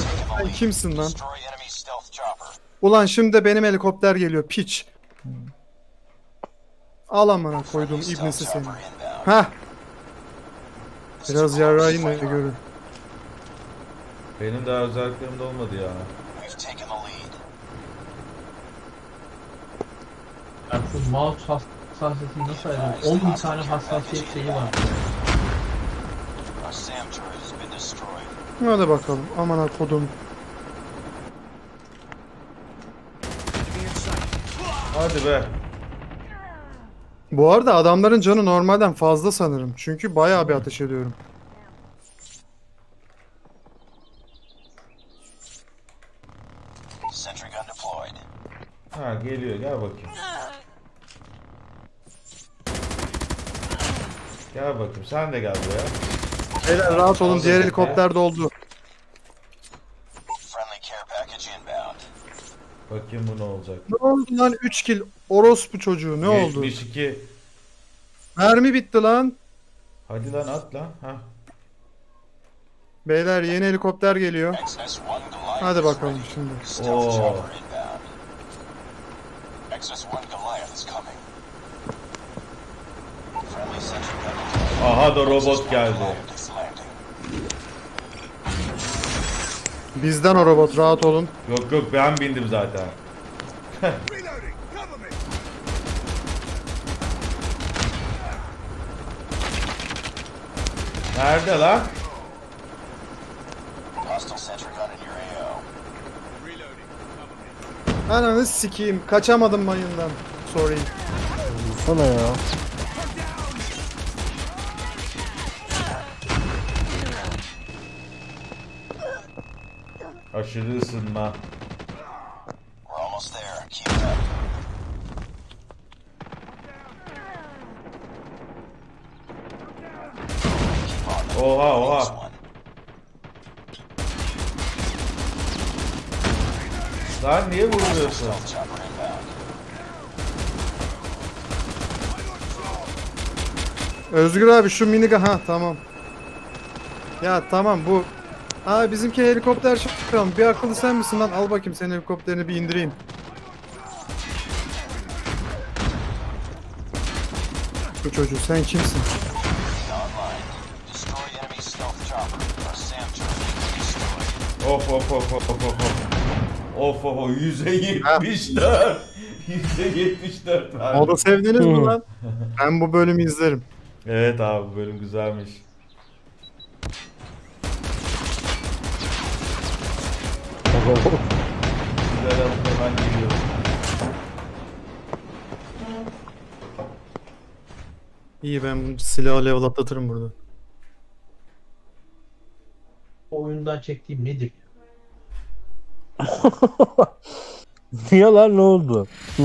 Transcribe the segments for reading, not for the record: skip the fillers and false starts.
Sen kimsin lan? Ulan şimdi de benim helikopter geliyor piç. Al amına koyduğum ibnesi seni. Hah. Biraz yarayın da görün. Benim daha özelliklerim de olmadı ya. Yani şu mouse hassasiyetini nasıl ayırıyor? 10 tane hassasiyet şeyi var. Hadi bakalım. Aman ha kodum. Hadi be. Bu arada adamların canı normalden fazla sanırım. Çünkü bayağı bir ateş ediyorum. Ha geliyor, gel bakayım. Gel bakayım, sen de gel buraya. Beyler rahat olun, diğer helikopter doldu. Bakayım bu ne olacak. Ne oldu lan 3 kill orospu çocuğu, ne oldu? 72. Mermi bitti lan. Hadi lan at lan. Heh. Beyler yeni helikopter geliyor. Hadi bakalım şimdi. Oo. Aha da robot geldi. Bizden o robot, rahat olun. Yok yok, ben bindim zaten. Nerede lan? Ananı sikiyim, kaçamadım mayından. Sorry. Sana ya. Aşırı ısınma. Oha oha. Lan niye vuruyorsun? Özgür abi şu minigun, ha tamam. Ya tamam bu. Aa bizimki helikopter şakalım. Bir akıllı sen misin lan? Al bakayım senin helikopterini bir indireyim. Bu çocuğu sen kimsin? Of of of of of of. Of of of, 174. 174 abi. O da sevdiniz mi lan? Ben bu bölümü izlerim. Evet abi, bu bölüm güzelmiş. Güzel abi, ben geliyorum. İyi, ben silahı level atlatırım burada. O oyundan çektiğim nedir? Niye lan, ne oldu? Hı.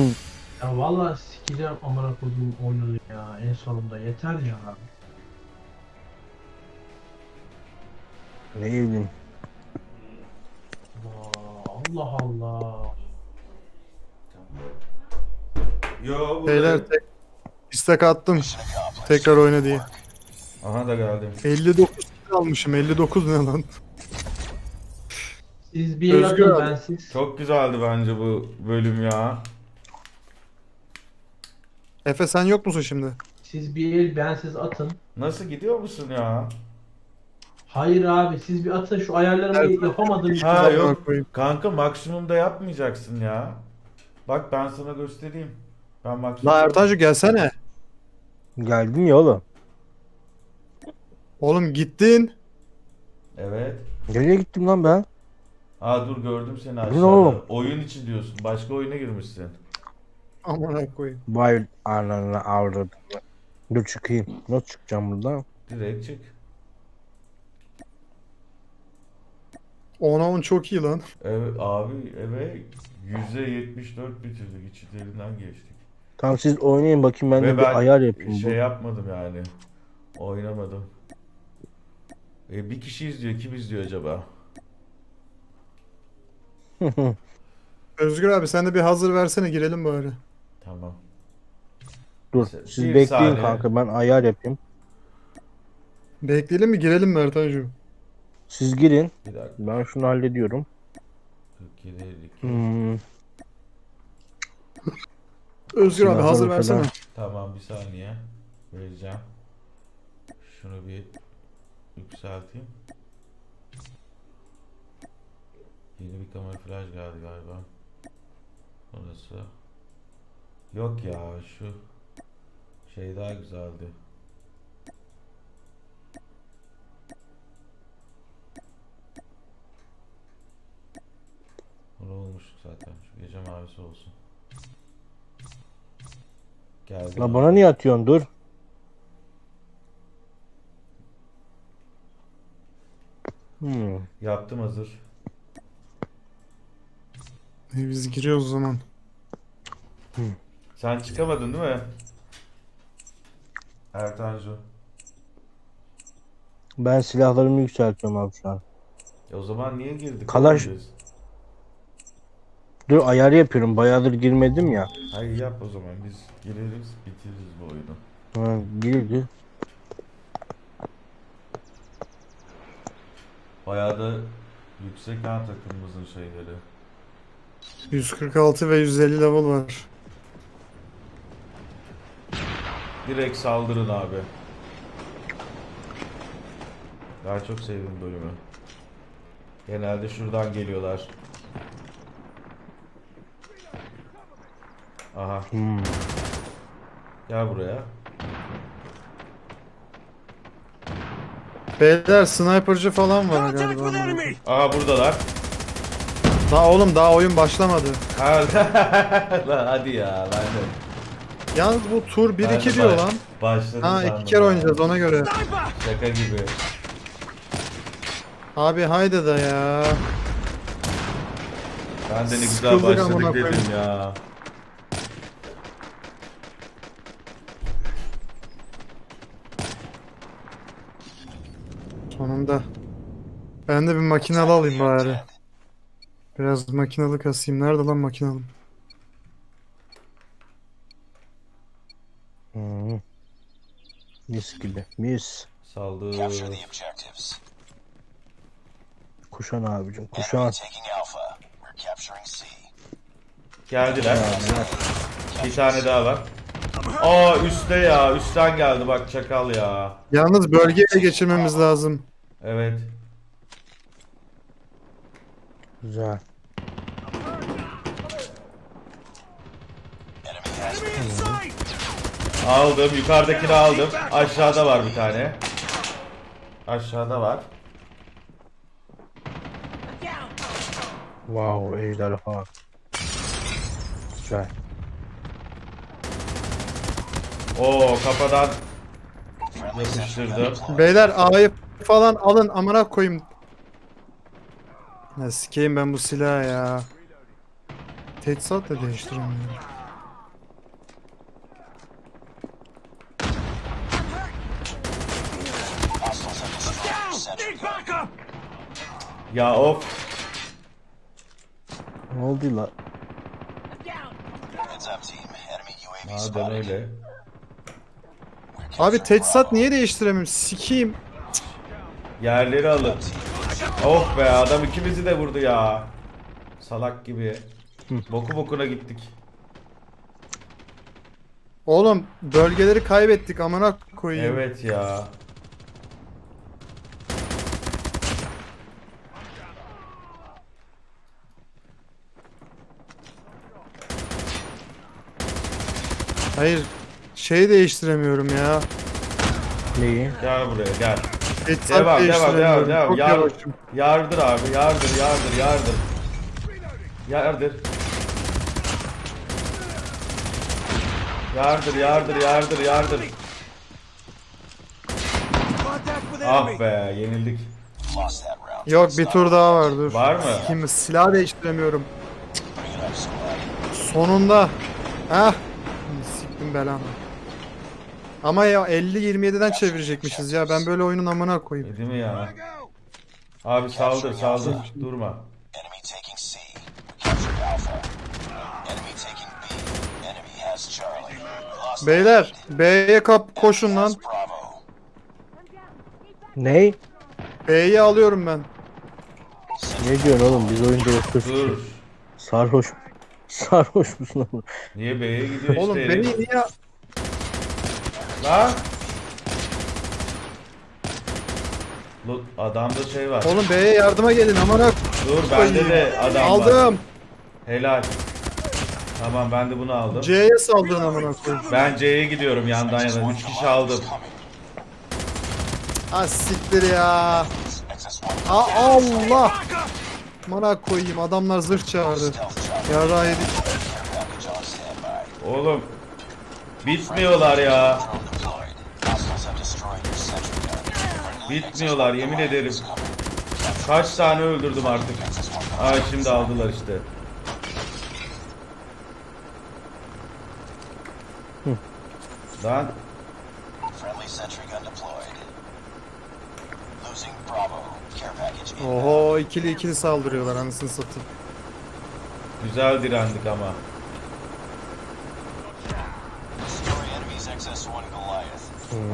Ya vallahi sikeceğim amına koyduğum oyunu ya en sonunda, yeter ya abi. Ne bileyim. Allah Allah. Yo beyler istek attım tekrar oyna diye. Aha da geldim. 59 almışım, 59 ne lan? Siz bir yere bensiz. Çok güzeldi bence bu bölüm ya. Efe sen yok musun şimdi? Siz bir el bensiz atın. Nasıl gidiyor musun ya? Hayır abi, siz bir atın şu ayarları, yapamadığım için. Ha yok kanka, maksimumda yapmayacaksın ya. Bak ben sana göstereyim. Ben maksimum. La Ertancı gelsene. Geldin ya oğlum. Oğlum gittin. Evet. Nereye gittim lan ben? Aa dur, gördüm seni aşağıda. Oyun için diyorsun. Başka oyuna girmişsin. Aman koyayım. Vay ananı avradım. Dur çıkayım. Nasıl çıkacağım buradan? Direkt çık. 10'a 10 çok iyi lan. Evet abi, evet. %74 bitirdik. İçlerinden geçtik. Tamam siz oynayın bakayım, ben de bir ayar yapayım. Şey yapmadım yani. Oynamadım. Bir kişi izliyor. Kim izliyor acaba? Özgür abi sen de bir hazır versene, girelim bari. Tamam. Dur siz bekleyin saniye kanka, ben ayar yapayım. Bekleyelim mi, girelim mi Ertancığım? Siz girin. Ben şunu hallediyorum. 47, 52. Özgür abi hazır versene. Tamam, bir saniye. Vereceğim. Şunu bir yükselteyim. Yeni bir kamuflaj geldi galiba. Orası. Yok ya, şu şey daha güzeldi. Bunu olmuştuk zaten. Şu gece mavisi olsun. Geldi. La bana niye atıyorsun? Dur. Yaptım, hazır. Biz giriyoruz o zaman. Sen çıkamadın değil mi? Ertancu. Ben silahlarımı yükseltiyorum abi şu an. Ya o zaman niye girdik? Kalaş. Dur, ayar yapıyorum. Bayağıdır girmedim ya. Hayır, yap o zaman. Biz gireriz, bitiririz bu oyunu. Ha, girdi. Bayağı da yüksek ha takımımızın şeyleri. 146 ve 150 level var. Direkt saldırın abi. Daha çok sevdiğim bölümü. Genelde şuradan geliyorlar. Aha. Gel buraya. Beyler sniperci falan var galiba. Aha, buradalar. Daha oğlum, daha oyun başlamadı. Lan hadi ya, ben de. Yalnız bu tur 1-2 diyor lan. Başladı. Ha, 2 kere oynayacağız ona göre. Şaka gibi. Abi haydi da ya. Ben de ne güzel başladık dedim ya. Sonunda. Ben de bir makinalı alayım bari. Biraz makinalı kasayım. Nerede lan makinalım? Mis gibi. Mis. Saldır. Kuşan abicim. Kuşan. Geldiler. Bir tane daha var. Aa, üstte ya. Üstten geldi bak çakal ya. Yalnız bölgeye geçirmemiz lazım. Evet. Güzel. Aldım. Yukarıdakini aldım. Aşağıda var bir tane. Aşağıda var. Wow, ejderha. Güzel. Oo, kafadan yapıştırdım. Beyler A'yı falan alın amına koyayım. Ya sikeyim ben bu silahı ya. Teçhizat da değiştiremiyorum. Ya of. Ne oldu lan? Madem öyle. Abi teçhizat niye değiştiremiyorum? Sikeyim. Yerleri alın. Oh be, adam ikimizi de vurdu ya. Salak gibi. Boku bokuna gittik. Oğlum bölgeleri kaybettik amına koyayım. Evet ya. Hayır, şeyi değiştiremiyorum ya. Neyi? Gel buraya gel. Devam. Yardır abi, yardır. Ah be, yenildik. Yok, bir tur daha var, dur. Var mı? Kim silah değiştiremiyorum. Sonunda. Hah. Siktim belamı. Ama ya 50-27'den çevirecekmişiz ya. Ben böyle oyunun amına koyayım. Değil mi ya? Abi saldır. Durma. Beyler B'ye koşun lan. Ney? B'yi alıyorum ben. Ne diyorsun oğlum, biz oyuncu oturuyoruz. Sarhoş. Sarhoş musun oğlum? Niye B'ye gidiyor işte? Oğlum beni niye... Lan! Adamda şey var. Oğlum B'ye yardıma gelin amına. Dur bende de adam aldım. Var. Aldım. Helal. Tamam ben de bunu aldım. C'ye saldırın amına. Ben C'ye gidiyorum yandan yana. 3 kişi aldım. Ha siktir ya. Aa Allah. Amına koyayım, adamlar zırh çağırdı. Yara yedik. Oğlum bitmiyorlar ya. Bitmiyorlar yemin ederim. Kaç tane öldürdüm artık. Ay şimdi aldılar işte. Lan. Oho ikili ikili saldırıyorlar anasını satayım. Güzel direndik ama.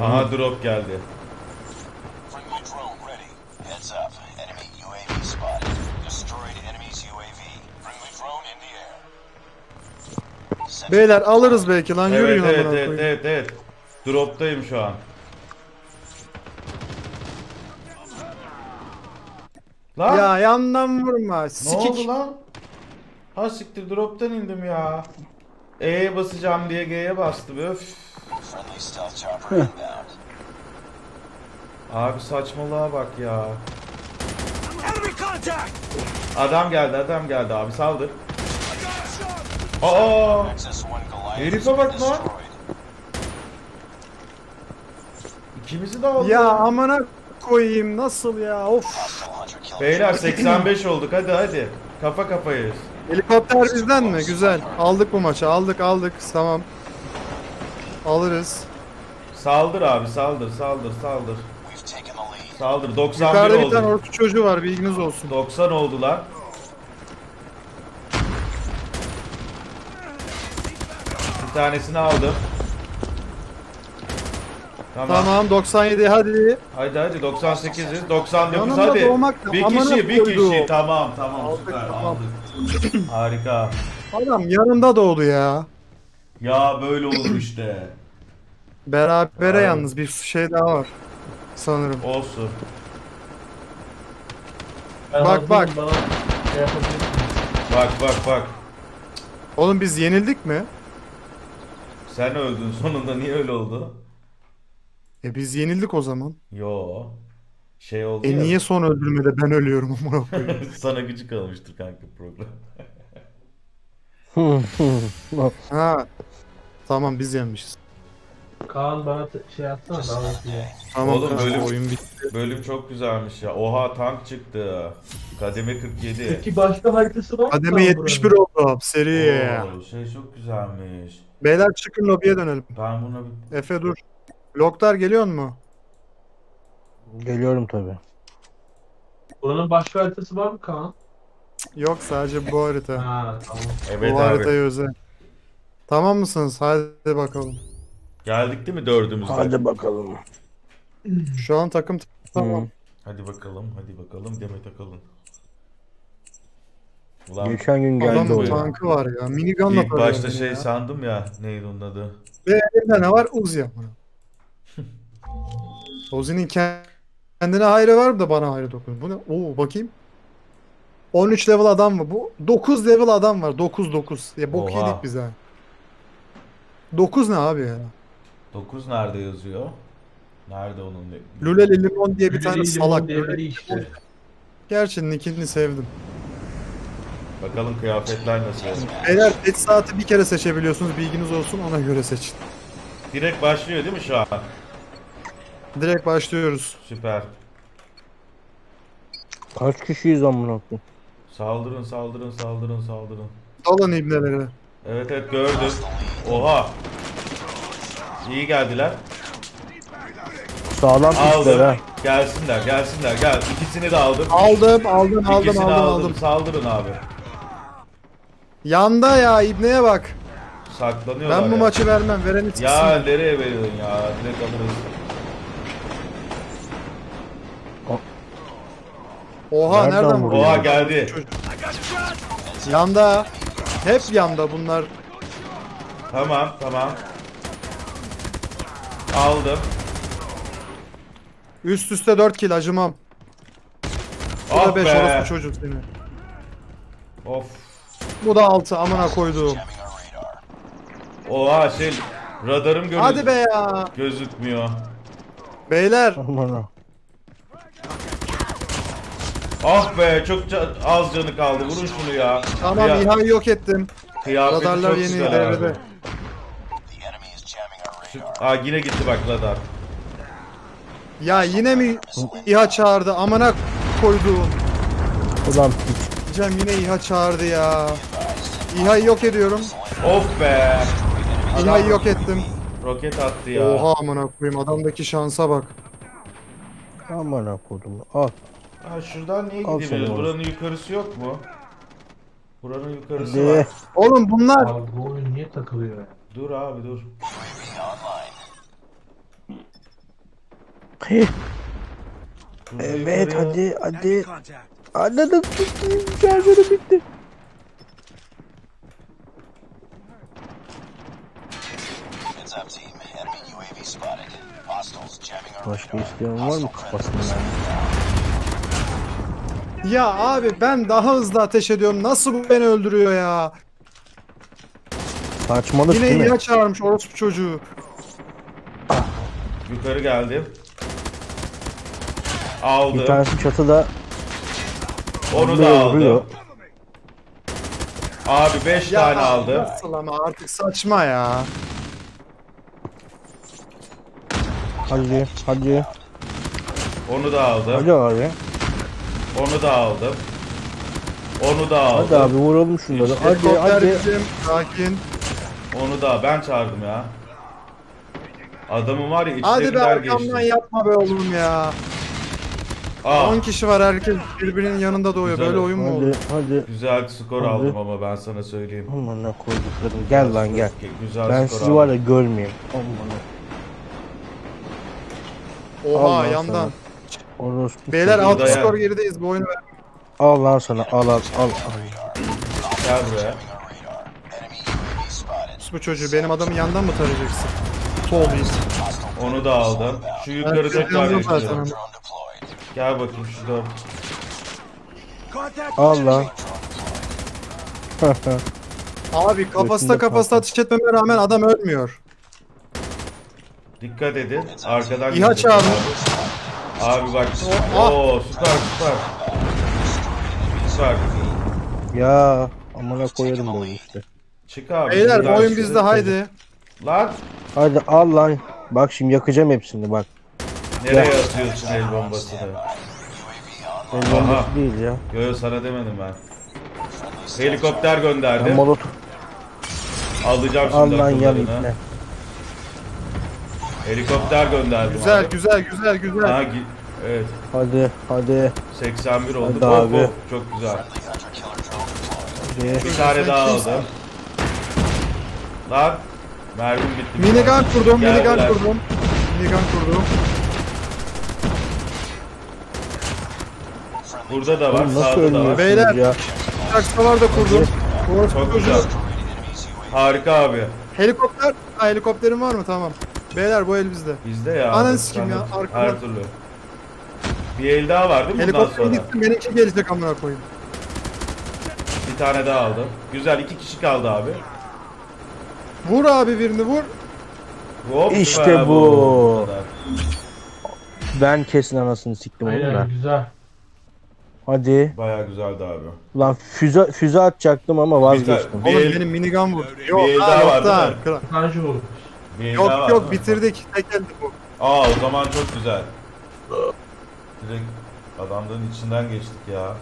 Aha drop geldi. Beyler alırız belki lan, evet, yürüyün. Evet. Drop'tayım şu an. Lan. Ya yandan vurma. Sikik. Ne oldu lan? Ha siktir, drop'tan indim ya. E'ye basacağım diye G'ye bastım. Öf. Abi saçmalığa bak ya. Adam geldi abi, saldır. Aa! Herife bak lan. İkimizi de aldı. Ya amana koyayım, nasıl ya, of. Beyler 85 olduk, hadi. Kafa kafayız. Helikopter bizden mi? Güzel. Aldık bu maçı, aldık. Tamam. Alırız. Saldır abi saldır. Saldır, 91 oldu. Yukarıda bir tane orta çocuğu var, bilginiz olsun. 90 oldu lan. Bir tanesini aldım. Tamam 97 hadi 98'iz 99 hadi. Bir kişi tamam aldık, süper aldık. Harika. Adam yanında doğdu ya. Ya böyle olur işte. Berabere yalnız bir şey daha var sanırım. Olsun. Bak. Oğlum biz yenildik mi? Sen öldün sonunda, niye öyle oldu? Biz yenildik o zaman. Yo. Şey oldu ya. Niye son öldürmede ben ölüyorum amına koyayım? Sana gücü kalmıştır kanka program. Ha. Tamam biz yenmişiz. Kaan bana şey atsana davet diye. Tamam, oğlum bölüm bitti. Bölüm çok güzelmiş ya. Oha tank çıktı. Kademe 47. Peki başka haritası var mı? Kademe 71 oldu seri. Oo, şey çok güzelmiş. Beyler çıkın lobiye dönelim. Ben buna bir... Efe dur. Loktar geliyor mu? Geliyorum tabi. Buranın başka haritası var mı Kaan? Yok sadece bu harita. Ha, tamam. Evet, bu haritayı özel. Tamam mısınız? Hadi bakalım. Geldik değil mi dördümüzde? Hadi bakalım. Şu an takım tamam. Hadi bakalım Demet Akalın. Ulan geçen gün geldi o tankı var ya. Minigunla ilk başta şey ya. Sandım ya, neydi onun adı? Ve elinde ne var? Uzi yapma. Uzi'nin kendine hayrı var mı da bana hayrı dokun. Bu ne? Oo bakayım. 13 level adam mı bu? 9 level adam var. 9. Ya bok oha. Yedik biz ha. 9 ne abi ya? 9 nerede yazıyor? Nerede onun? Luleli Limon diye bir tane salak. Luleli işte. Gerçi nickini sevdim. Bakalım kıyafetler nasıl? Beyler pet saati bir kere seçebiliyorsunuz, bilginiz olsun, ona göre seçin. Direkt başlıyor değil mi şu an? Direkt başlıyoruz. Süper. Kaç kişiyiz amına koyayım? Saldırın. Dalın ibnelere. Evet gördüm. Oha. İyi geldiler. Sağlam işler ha. Gelsinler. Gel. İkisini de aldım. Aldım. İkisini aldım. Saldırın abi. Yanda ya, ibneye bak. Saklanıyorlar. Ben bu maçı vermem, vereni çıksın. Ya nereye veriyorsun ya? Direkt alırız. Oha nereden vuruyor? Oha geldi. Çocuk. Yanda. Hep yanda bunlar. Tamam tamam. Aldım. Üst üste 4 kill acımam. Bu da 5 orası çocuk seni. Of. Bu da 6 amına koyduğum. Oha şey radarım görünüyor. Hadi be ya. Gözükmüyor. Beyler. Ah be çok az canı kaldı. Vurun şunu ya. Tamam İHA'yı yok ettim. Kıyafeti radarlar yeni devrede. Aa yine gitti bak radar. Ya yine mi İHA çağırdı amına koyduğum. Ulan Cem yine İHA çağırdı ya. İHA'yı yok ediyorum. Of be. İHA'yı yok ettim. Roket attı ya. Oha amına koyayım adamdaki şansa bak. Amına koydum. Al. Ha şuradan niye gidiyoruz? Buranın yukarısı yok mu? Buranın yukarısı var. Oğlum bunlar. Abi bu oyun niye takılıyor ya? Dur abi dur. Evet hadi hadi. Anladım bitti. Şarjörü bitti. Başka isteyen var mı kafasında? Ya abi ben daha hızlı ateş ediyorum. Nasıl bu beni öldürüyor ya? Saçmalık değil mi? Yine ilaç çağırmış orospu çocuğu. Yukarı geldim. Aldım. Bir tanesi çatıda. Onu da aldım. Abi 5 tane aldım. Nasıl ama artık saçma ya. Hadi hadi. Onu da aldım. Hadi abi. Onu da aldım. Onu da aldım. Hadi abi vuralım şunları. Hadi hadi. Sakin. Onu da ben çağırdım ya. Adamım var ya içlerinden geçti. Hadi be arkamdan yapma be oğlum ya. Aa. 10 kişi var herkes birbirinin yanında doğuyor. Güzel. Böyle oyun mu oldu? Hadi. Güzel skor hadi. Aldım ama ben sana söyleyeyim. Aman ne koyduklarım. Gel lan gel. Güzel ben sizi var ya görmeyeyim. Aman. Oha Allah yandan. Sana. Beyler 6 skor gerideyiz bu oyunu ver. Al lan sana al al al. Gel buraya. Bu çocuğu benim adamı yandan mı tarayacaksın? Tobiz. Onu da aldım. Şu yukarı tekrar geçiyorum. Gel bakayım şurada. Al lan. Abi kafasına atış etmeme rağmen adam ölmüyor. Dikkat edin. Arkadan İHA çağırdı. Abi bak. Oo süper. Ya amına koyarım bu işte. Çık abi. Beyler oyun bizde haydi. Lan. Haydi al lan. Bak şimdi yakacağım hepsini bak. Nereye atıyorsun el bombasını? El bombası değil ya. Yo sana demedim ben. Helikopter gönderdim. Molot. Alacağım şimdi. Al lan yan ipne. Helikopter gönderdim. Güzel abi. Güzel. Ha, evet. Hadi. 81 oldu. Hadi abi. Bo. Çok güzel. Hadi. Bir tane daha aldım. Lan. Mermim bitti. Minigun kurdum. Burada da var. Oğlum, sağda da var. Beyler. Taksalar da kurdum. Hadi. Çok güzel. Harika abi. Helikopter. Helikopterin var mı? Tamam. Beyler bu el bizde. Bizde ya. Ananız kim ya? Arkamda. Her türlü. Bir el daha var değil mi bundan sonra? Helikopter benimki gelecek amına koyayım. Bir tane daha aldım. Güzel 2 kişi kaldı abi. Vur abi birini vur. Hop, işte bu. Ben kesin anasını siktim onu. Güzel. Hadi. Bayağı güzeldi abi. Lan füze atacaktım ama vazgeçtim. Oğlum benim minigun vur. Yok bir el daha vardı. Kancı vurdu. Yok bitirdik. Tekeldi bu. Aa o zaman çok güzel. Direkt adamların içinden geçtik ya.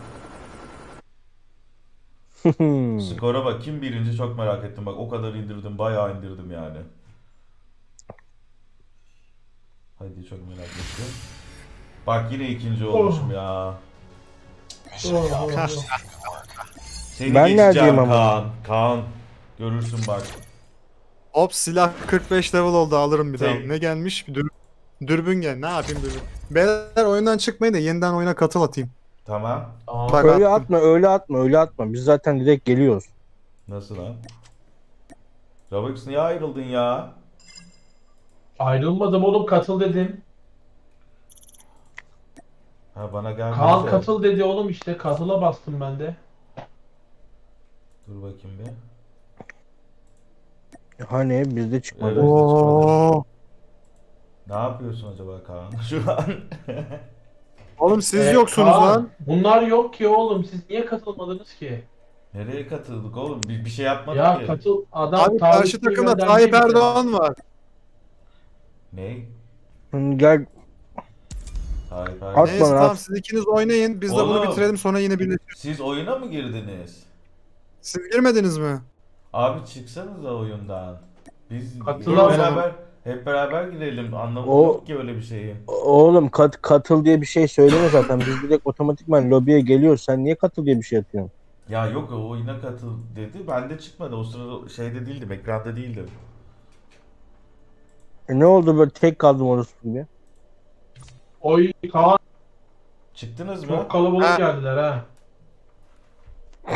Skora bak kim birinci çok merak ettim. Bak o kadar indirdim bayağı indirdim yani. Hadi çok merak ettim. Bak yine ikinci olmuşum ya. Seni ben neredeyim ama? Kaan görürsün bak. Hop silah 45 level oldu alırım bir daha. Ne gelmiş? Dürbün gel. Ne yapayım dürbün? Beyler oyundan çıkmayın da yeniden oyuna katıl atayım. Tamam. Bak, öyle atma, öyle atma, öyle atma. Biz zaten direkt geliyoruz. Nasıl lan? Robux niye ayrıldın ya? Ayrılmadım oğlum, katıl dedim. Ha bana gelmedi. Kaan katıl dedi oğlum işte, katıla bastım ben de. Dur bakayım bir. Hani bizde çıkmadı. Evet, bizde çıkmadı. Ne yapıyorsun acaba Kaan şu an? Oğlum siz yoksunuz Kaan, lan. Bunlar yok ki oğlum, siz niye katılmadınız ki? Nereye katıldık oğlum? Bir şey yapmadık ya. Ya katıl adam. Abi karşı takımda Tayyip Erdoğan var. Ne? Gel. Tayyip Erdoğan. Neyse tamam, siz ikiniz oynayın. Biz oğlum, de bunu bitirelim sonra yine birleşiriz. Siz oyuna mı girdiniz? Siz girmediniz mi? Abi çıksanıza oyundan. Biz beraber hep beraber girelim. Anlamı yok ki öyle bir şeyi. Oğlum katıl diye bir şey söyleme zaten. Biz direkt otomatikman lobiye geliyoruz. Sen niye katıl diye bir şey atıyorsun? Ya yok, o oyuna katıl dedi. Ben de çıkmadı. O sırada şeyde değildim. Ekranda değildim. Ne oldu böyle tek kaldım orası gibi? Oy Kaan. Çıktınız mı? Çok kalabalık geldiler ha.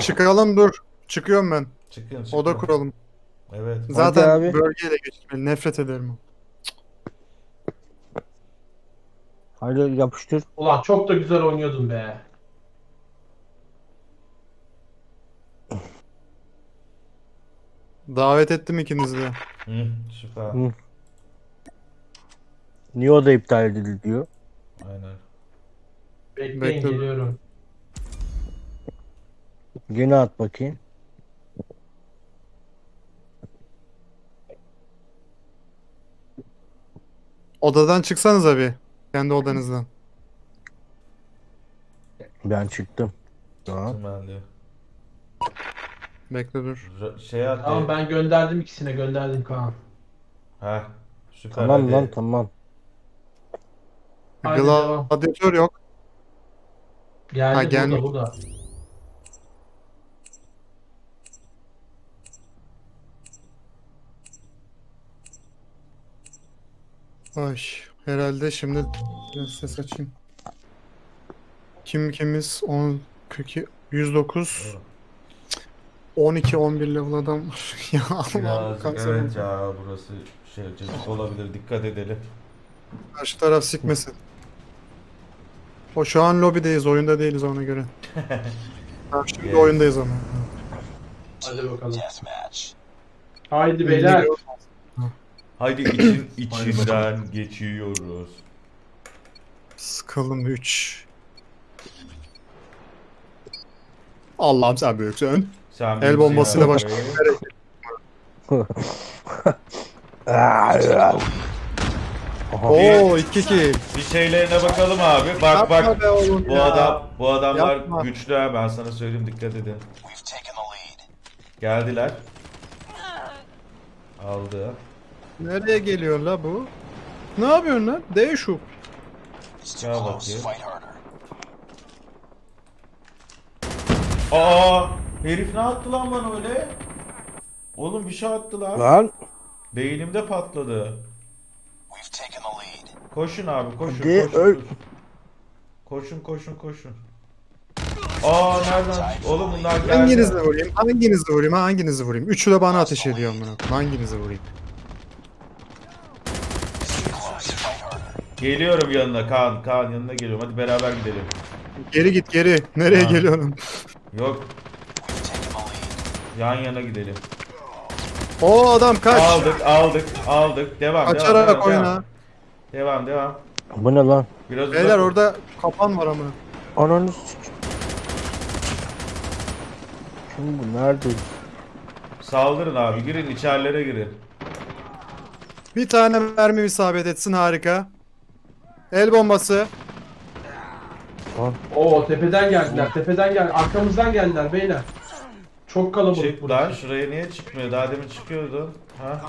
Çıkalım dur. Çıkıyorum ben. Çıkın. Oda kuralım. Evet. Zaten abi, bölgeyle geçmeli. Nefret ederim. Haydi yapıştır. Ulan çok da güzel oynuyordun be. Davet ettim ikinizi de. Hı, süper. Hı. Niye o da iptal edildi diyor. Aynen. Bekleyin geliyorum. Yine at bakayım. Odadan çıksanız abi. Kendi odanızdan. Ben çıktım. Çıktım ben de. Bekle dur. Tamam ben gönderdim ikisine, gönderdim Kaan. Heh. Süper. Tamam hadi. Lan tamam. Gladiatör yok. Geldi, ha, geldi. Burada. Ay herhalde şimdi ses açayım. Kimiz 10 42 109 12 11 level adam var. Ya Allah kanser. Evet ya, burası şey cezip olabilir, dikkat edelim. Karşı taraf sikmesin. O şu an lobideyiz, oyunda değiliz ona göre. Şimdi evet, oyundayız ama. Hadi bakalım. Haydi beyler. Haydi içinden geçiyoruz. Sıkalım 3. Allah'ım sen büyüksün. Sen el bombasıyla başlayalım. Oo 2-2. Bir şeylerine bakalım abi. Bak bak. Bu adamlar yapma. Güçlü ha, ben sana söyleyeyim, dikkat edin. Geldiler. Aldı. Nereye geliyor la bu? Ne yapıyorsun lan? Değişik. Ya bakayım. Aa, herif ne attı lan bana öyle? Oğlum bir şey attı lan. Lan. Beynimde patladı. Koşun abi, koşun. Koşun. Aa nereden? Oğlum bunlar geldi. Hanginizi vurayım? Üçü de bana ateş ediyor amına. Hanginizi vurayım? Geliyorum yanına Kaan yanına geliyorum. Hadi beraber gidelim. Geri git geri. Nereye geliyorsun? Yok. Yan yana gidelim. O adam kaç. Aldık. Devam. Kaçarak oyna. Devam. Bu ne lan? Biraz beyler orada kapan var ama. Ananı s***. Şimdi bu nerede? Saldırın abi. Girin içerilere girin. Bir tane mermi isabet etsin, harika. El bombası. Oo tepeden geldiler. Arkamızdan geldiler beyler. Çok kalabalık. Çık lan, şuraya niye çıkmıyor? Daha demin çıkıyordu. Ha?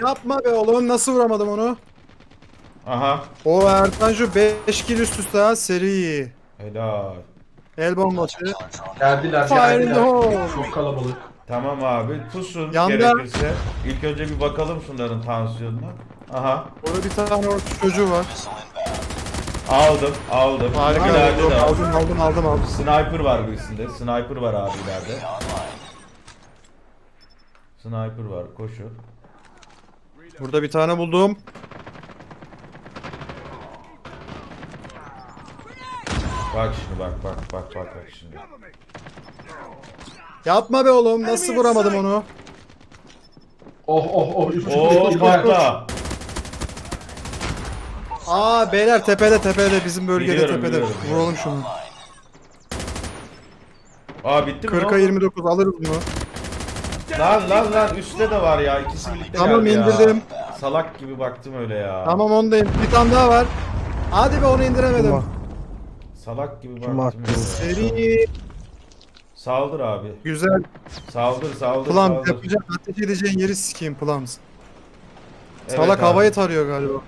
Yapma be oğlum, nasıl vuramadım onu? Aha. O Ertanju 5 kill üst üste ha, seri. Helal. El bombası. Geldiler. Çok kalabalık. Tamam abi, pusun gerekirse. İlk önce bir bakalım şunların tansiyonuna. Aha. Orada bir tane orta çocuğu var. Aldım. Harika. Aldım. Sniper var bu üstünde. Sniper var abi ileride. Sniper var, koşu. Burada bir tane buldum. Bak şimdi bak şimdi. Yapma be oğlum, nasıl vuramadım onu? Oh. Yukarıda. Aa beyler tepede bizim bölgede biliyorum. Vuralım şunu. Aa bitti mi? 40'a 29 alırız bunu. Lan üstte de var ya, ikisi birlikte. Tamam indirdim. Ya. Salak gibi baktım öyle ya. Tamam ondayım. Bir tane daha var. Hadi be onu indiremedim. Salak gibi baktım. Seri. Saldır abi. Güzel. Saldır. Plum yapacak, ateş edeceğin yeri sikeyim Plum. Evet, salak abi. Havayı tarıyor galiba.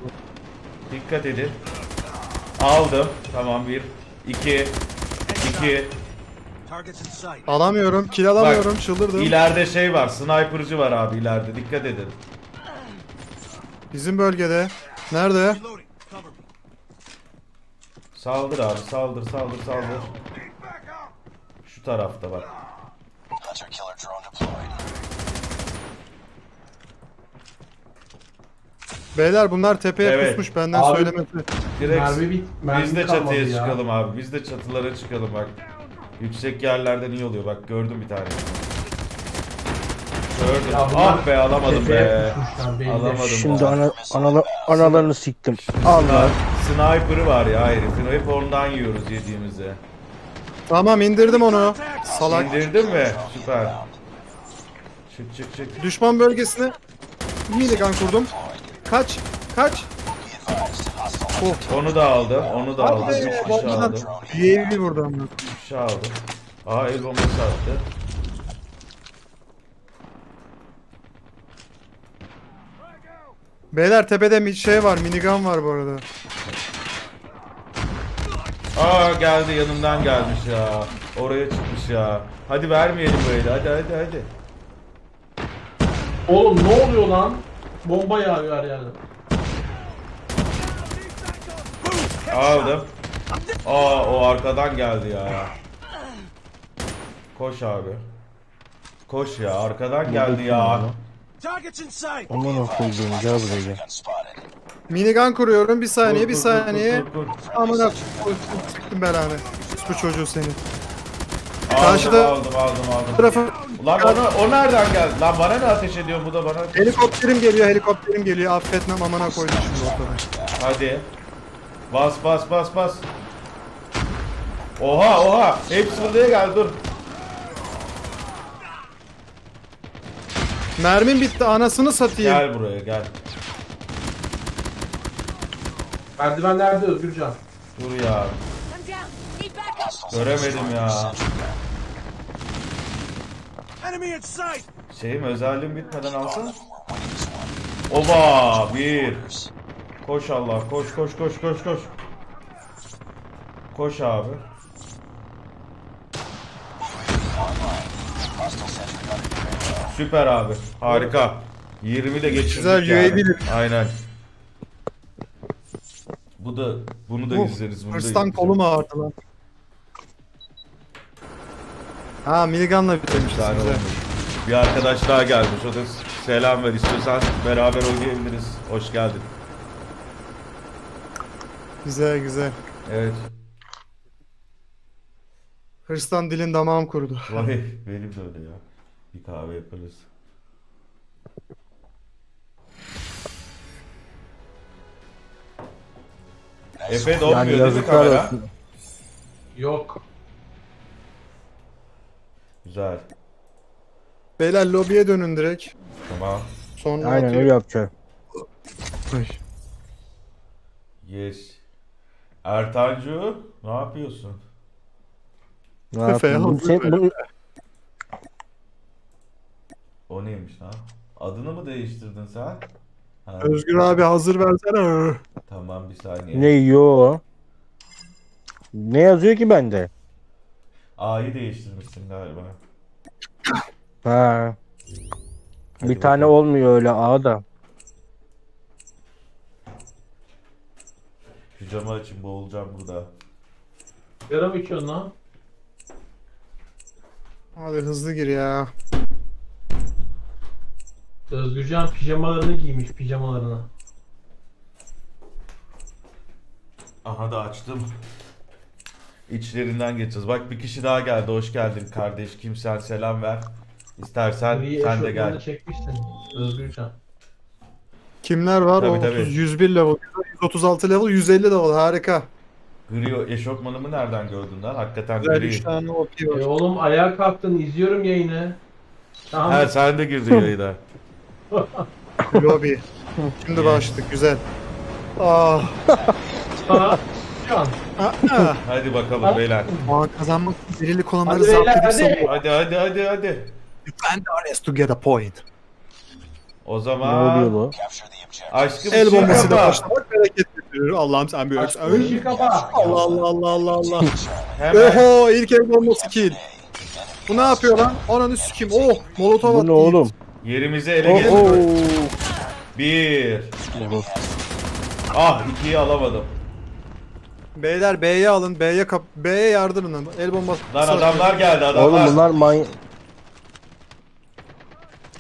Dikkat edin. Aldım. Tamam 1, 2, 2. Alamıyorum, kill alamıyorum, bak, çıldırdım. İleride şey var, sniper'cı var abi ileride, dikkat edin. Bizim bölgede. Nerede? Saldır abi, saldır. Şu tarafta bak. Beyler bunlar tepeye pusmuş, benden abi, söylemesi. Biz de çatıya çıkalım abi, biz de çatılara çıkalım bak. Yüksek yerlerden iyi oluyor. Bak gördüm bir tane. Gördüm. Ah be alamadım be. Alamadım. Şimdi analarını siktim. Allah. Sniper'ı var ya herifin. Hep ondan yiyoruz yediğimizi. Tamam indirdim onu. Salak. İndirdin mi? Süper. Çık. Düşman bölgesine minigun kurdum. Kaç. Oh. Onu da aldım. Üç kişi aldım. Yevi buradan mı? 3 kişi aldım. Aa el bombası attı. Beyler tepede bir şey var, minigun var bu arada. Aa geldi, yanımdan gelmiş ya. Oraya çıkmış ya. Hadi vermeyelim böyle. Hadi. Oğlum ne oluyor lan? Bomba yağıyor her yerden. Aldım. Aa o arkadan geldi ya. Koş abi. Koş ya, arkadan geldi ya. Aman akıllıyım, gel buraya gel. Minigun kuruyorum, bir saniye. Aman akıllıyım, çıktım belanı. Bu çocuğu seni. Aldım. Tarafı... Ulan o nereden geldi? Lan bana ne ateş ediyor, bu da bana. Helikopterim geliyor. Affetmem, amana koydum şimdi ortada. Hadi. Bas. Oha. Hepsi buraya geldi, dur. Mermim bitti, anasını satayım. Gel buraya gel. Merdiven nerede Özgürcan? Dur ya. Göremedim ya. Şeyim özelliğim bitmeden alsana. Oba bir. Koş Allah, koş. Koş abi. Süper abi, harika. 20 de geçirdik. Güzel yani. Aynen. Bunu da izleriz. Hırstan kolum ağrıdı lan. Ha miliganla bitirmişler. Güzel. Bir arkadaş daha gelmiş, o da selam ver, istiyorsan beraber oynayabiliriz. Hoş geldin. Güzel. Evet. Hırstan dilim damağım kurudu. Vay benim de öyle ya. Bir kahve yaparız. Efe donmuyor yani değil mi kamera? Olsun. Yok. Güzel. Beyler lobiye dönün direkt. Tamam. Sonra aynen öyle yapacağım. Yes. Ertancu, ne yapıyorsun? Ne yapıyorsun? O neymiş lan? Adını mı değiştirdin sen? Ha, Özgür abi hazır versene. Tamam bir saniye. Ne yo? Ne yazıyor ki bende? A'yı değiştirmişsin galiba. Ha. Hadi bir bakalım. Tane olmuyor öyle A da. Şu camı açayım, boğulacağım burada. Yara mı içiyorsun lan? Hadi hızlı gir ya. Özgürcan pijamalarını giymiş, pijamalarını. Aha da açtım. İçlerinden geçeceğiz. Bak bir kişi daha geldi. Hoş geldin kardeş. Kimsen selam ver. İstersen iyi, sen de gel. Çekmiştin Özgürcan. Kimler var? Tabii, tabii. 101 level, 136 level, 150 level. Harika. Gri eşofmanımı nereden gördün lan? Hakikaten gri. Oğlum ayağa kalktın. İzliyorum yayını. Tamam. He sen de girdin yayına. Lobby. Şimdi başladık. Güzel. Ah. Hadi bakalım beyler. Kazanmak birili konuları zapt edip hadi. You can't arrest to get a point. O zaman aşkım el bombası da başlamak bereket getiriyor. Allah'ım sen büyüksün. Allah. Oho ilk el bombası kill. Bu ne yapıyor lan? Ananı sikeyim. Oh molotov attı. Ne oğlum? Yerimize ele geçti. Bir. Ah ikiyi alamadım. Beyler B'ye alın, B'ye yardırın. El bombası. Lan adamlar geldi, adamlar. Oğlum bunlar manyak.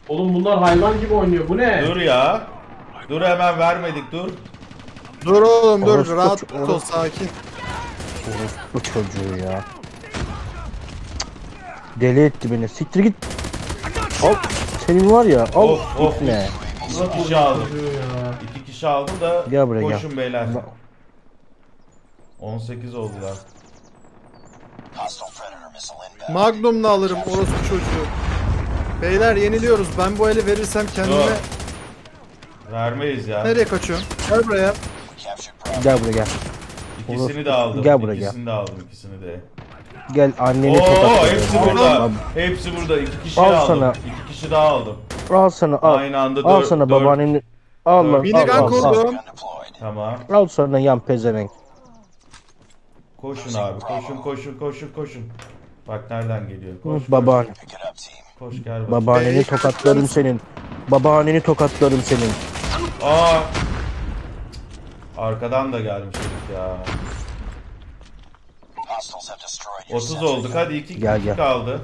Oğlum bunlar hayvan gibi oynuyor. Bu ne? Dur ya. Dur hemen vermedik dur. Dur oğlum dur. Orası rahat ol sakin. Bu çocuğu ya. Deli etti beni. Siktir git. Hop. Senin var ya. Hop. Gitme. İki kişi aldım. İki kişi aldım da koşun beyler. 18 oldular. Magnum'la alırım orospu çocuğu. Beyler yeniliyoruz. Ben bu eli verirsem kendime... Dur. Vermeyiz ya. Nereye kaçıyorsun? Gel buraya. Gel buraya gel. İkisini de aldım. Gel buraya gel. İkisini de aldım. İkisini de. Gel anneni tokat. Hepsi burada. Abi. Hepsi burada. İki kişi aldım. Sana. İki kişi daha aldım. Al sana al. Aynı anda al sana babaannenin. Al lan. Minigun kurdum. Tamam. Al sana yan pezevenk. Koşun abi, koşun. Bak nereden geliyor? Koş babaanne. Koş gel. Babaanneni tokatlarım senin. Babaanneni tokatlarım senin. Aa! Arkadan da gelmiş herif ya. 30 olduk. Hadi 2 gel. Kaldı.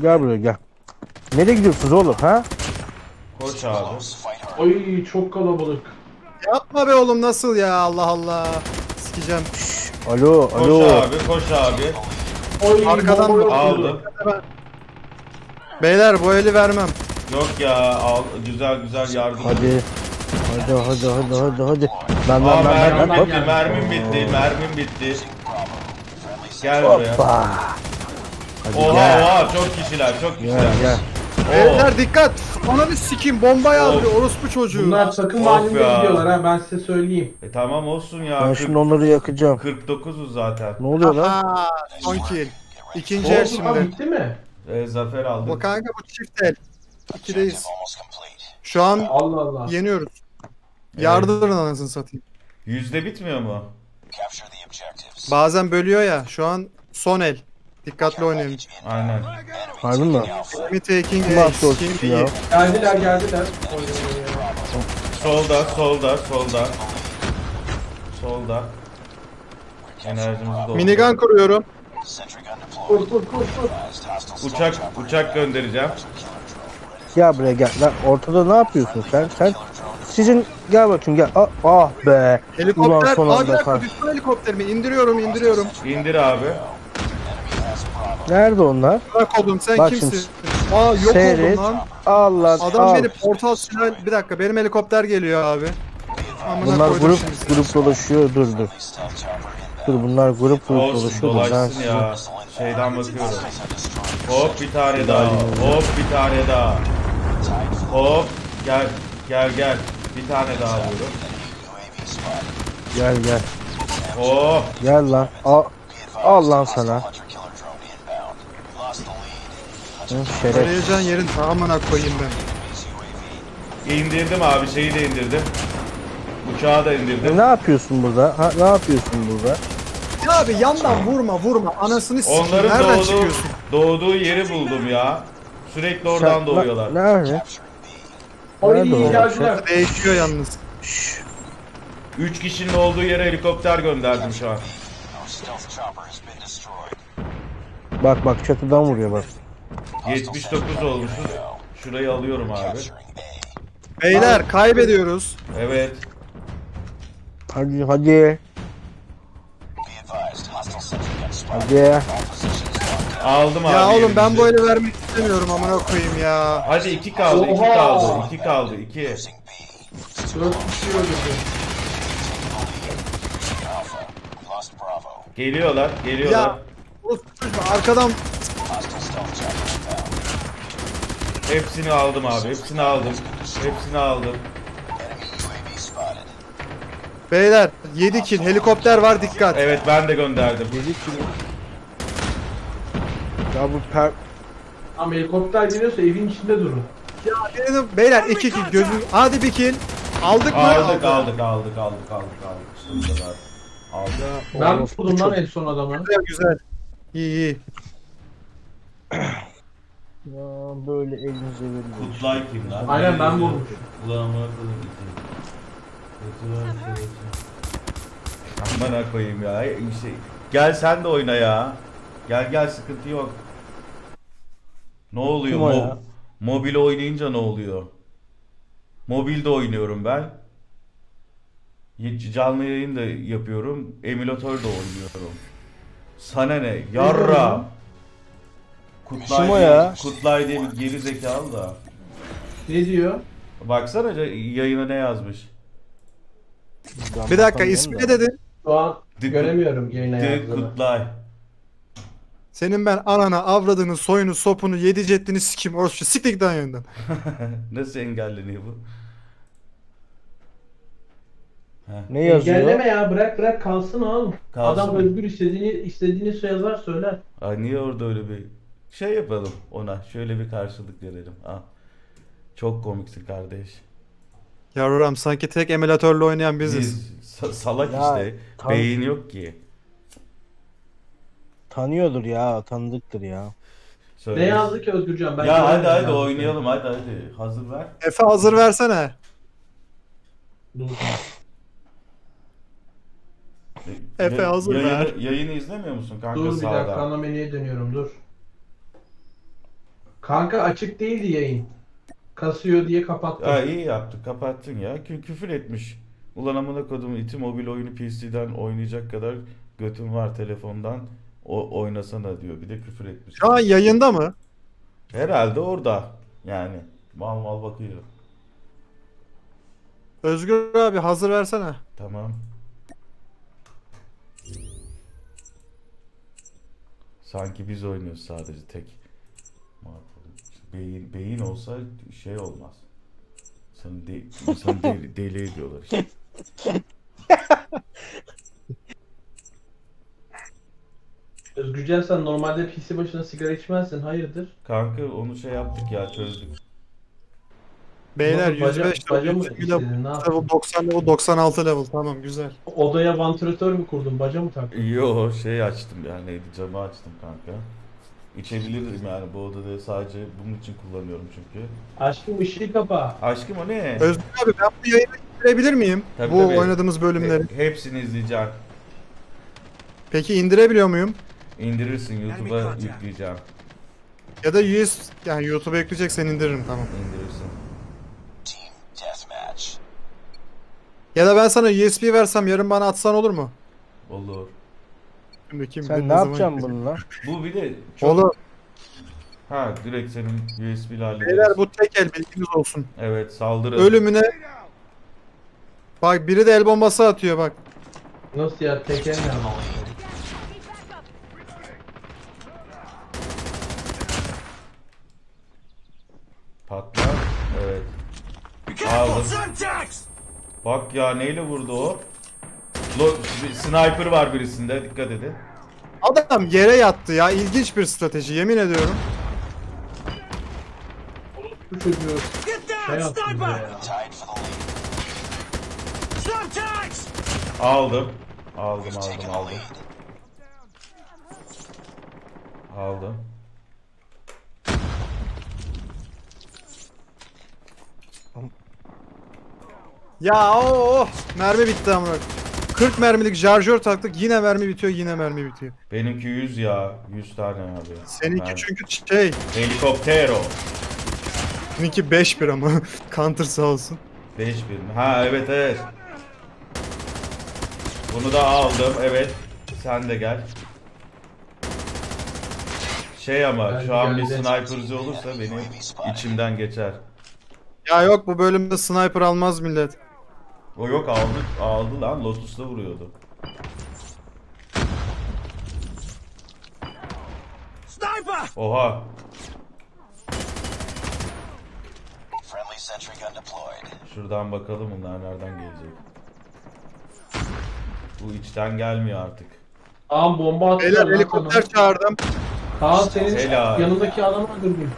Gel buraya gel. Nereye gidiyorsunuz oğlum ha? Koş abi. Oy çok kalabalık. Yapma be oğlum nasıl ya Allah Allah. Sikeceğim. Alo, koş alo. Koş abi. Oy, arkadan mı aldım? Beyler bu eli vermem. Yok ya, al, güzel yardım. Hadi. Ben. Mermim bitti. Gel buraya. Oha, çok kişiler. Gel. Beyler dikkat. Ona bir sikeyim bombayı aldı orospu çocuğu. Bunlar sakın halinde gidiyorlar ha ben size söyleyeyim. Tamam olsun ya. Ben şimdi onları yakacağım. 49'uz zaten. Ne oluyor lan? Son kill. İkinci el şimdi. Bitti mi? Zafer aldı. Bak kanka bu çift el. İkideyiz. Şu an Allah. Yeniyoruz. Evet. Yardırın anasını satayım. Yüzde bitmiyor mu? Bazen bölüyor ya şu an son el. Dikkatli oynayın. Aynen. Harbi mi? Geldiler. Solda. Enerjimizi doldu. Minigun kuruyorum. Kur. Uçak göndereceğim. Gel buraya gel. Lan ortada ne yapıyorsun sen? Sizin gel bakayım gel. Ah be. Helikopter. Düştü helikopterimi. İndiriyorum. İndir abi. Nerede onlar? Bak oğlum sen bak kimsin? Şimdi. Aa yok oldum lan. Allah adam beni portal silahı... Bir dakika benim helikopter geliyor abi. Amına bunlar grup dolaşıyor dur. Dur bunlar grup dolaşıyor. Dolaşsın ya. Şeyden bakıyorum. Hop bir tane daha. Hop gel. Bir tane daha vuruyorum. Gel. Hop. Gel lan. Al lan sana. Arayacağın yerin tamamına koyayım ben. İndirdim abi şeyi de indirdim. Uçağı da indirdim. Ne yapıyorsun burada? Ya abi yandan vurma. Anasını sikeyim. Onların doğduğu yeri buldum ya. Sürekli oradan doğuyorlar. Nerede? Oraya doğuyorlar. Değişiyor yalnız. 3 kişinin olduğu yere helikopter gönderdim şu an. Bak bak, çatıdan vuruyor bak. 79 olmuşuz. Şurayı alıyorum abi. Beyler kaybediyoruz. Evet. Hadi hadi. Hadi. Aldım abi. Ya oğlum ben bu eli vermek istemiyorum amına koyayım ya. Hadi 2 kaldı, 2 kaldı, 2 kaldı, 2. Geliyorlar, geliyorlar. Ya, arkadan. Hepsini aldım abi, hepsini aldım, hepsini aldım. Beyler 7 kill, helikopter var, dikkat. Evet ben de gönderdim. 7 kill. Ya bu per... Ama helikopter geliyorsa evin içinde durun. Ya benim, beyler 2 kill gözüm. Hadi bir kill. Aldık mı? Aldık. Sonunda var. Aldı. Ben buldum lan en son adamı. Güzel güzel. İyi iyi. Ya böyle elinize verin. Kutlay kim lan? Aynen ben buldum. Kulağıma koydum. Amına koyayım ya. Şey, gel sen de oyna ya. Gel gel, sıkıntı yok. Ne oluyor? Mobil oynayınca ne oluyor? Mobilde oynuyorum ben. Canlı yayın da yapıyorum. Emülatörde oynuyorum. Sana ne? Yarra. Kutlay diye bir geri zekalı da. Ne diyor? Baksana yayına ne yazmış. Bir dakika, ismi ne dedin? Şu an göremiyorum yayına yazdığını. Kutlay. Senin ben anana, avradını, soyunu, sopunu, yedi ceddini sikim orospu, siktikten yönden. Nasıl engelleniyor bu? Heh. Ne yazıyor? Engelleme ya, bırak kalsın oğlum. Kalsın. Adam özgür, istediğini yazar söyler. Ay niye orada öyle bir şey yapalım ona, şöyle bir karşılık verelim. Ah. Çok komiksin kardeş. Yavrum sanki tek emülatörle oynayan biziz. Salak ya, işte. Beyin yok ki. Tanıyordur ya, tanıdıktır ya. Söyle. Ne yazdı ki Özgürcan? Ben ya hadi oynayalım, hadi. Hazır ver. Efe hazır versene. Efe hazır ver. Yayını izlemiyor musun kanka? Dur bir dakika, ana menüye dönüyorum, dur. Kanka açık değildi yayın. Kasıyor diye kapattım. Ha, iyi yaptık, kapattın ya. Küfür etmiş. Ulan amına kodumun iti, mobil oyunu PC'den oynayacak kadar götüm var, telefondan oynasana diyor. Bir de küfür etmiş. Şu an yayında mı? Herhalde orada. Yani mal bakıyor. Özgür abi hazır versene. Tamam. Sanki biz oynuyoruz sadece tek. Beyin olsa şey olmaz. Sen deli ediyorlar işte. Özgürcan sen normalde PC başına sigara içmezsin, hayırdır? Kanka onu şey yaptık ya, çözdük. Beyler 105 level, 90 level, 96 level, tamam güzel. Odaya vantilatör mü kurdun, baca mı taktın? Yo şey açtım yani, neydi, camı açtım kanka. İçebilirim yani, bu odada sadece bunun için kullanıyorum çünkü. Aşkım ışığı kapa. Aşkım o ne? Özgür abi ben bu yayını indirebilir miyim? Tabii, bu tabii. Oynadığımız bölümleri. Hepsini izleyeceğim. Peki indirebiliyor muyum? İndirirsin, YouTube'a yükleyeceğim. Ya da yani YouTube'a yükleyeceksen indiririm, tamam. İndirirsin. Ya da ben sana USB versem yarın bana atsan olur mu? Olur. Sen ne yapacaksın bununla? Bu bir de çok... Oğlum. Ha direkt senin USB ile hallederiz. Beyler bu tek el, bilginiz olsun. Evet saldırın. Ölümüne... Bak biri de el bombası atıyor bak. Nasıl ya, tek el mi? Patlar. Evet. Aldım. Bak ya neyle vurdu o? Sniper var birisinde, dikkat edin. Adam yere yattı ya, ilginç bir strateji yemin ediyorum. Aldım. Ya oh, mermi bitti amına. 40 mermilik şarjör taktık, yine mermi bitiyor, yine mermi bitiyor. Benimki 100 ya, 100 tane abi. Seninki mermi. Çünkü şey. Helikoptero. Seninki 5-1 ama. Counter sağ olsun. 5-1 mi? Ha evet evet. Bunu da aldım, evet. Sen de gel. Şey ama ben şu an bir sniperci olursa benim içimden geçer. Ya yok, bu bölümde sniper almaz millet. O yok, aldı lan, Lotus'la vuruyordu. Sniper! Oha. Şuradan bakalım bunlar nereden gelecek. Bu içten gelmiyor artık. Tamam, bomba attı. Helal, helikopter çağırdım. Kaan senin helal. Yanındaki adamı öldürdüm.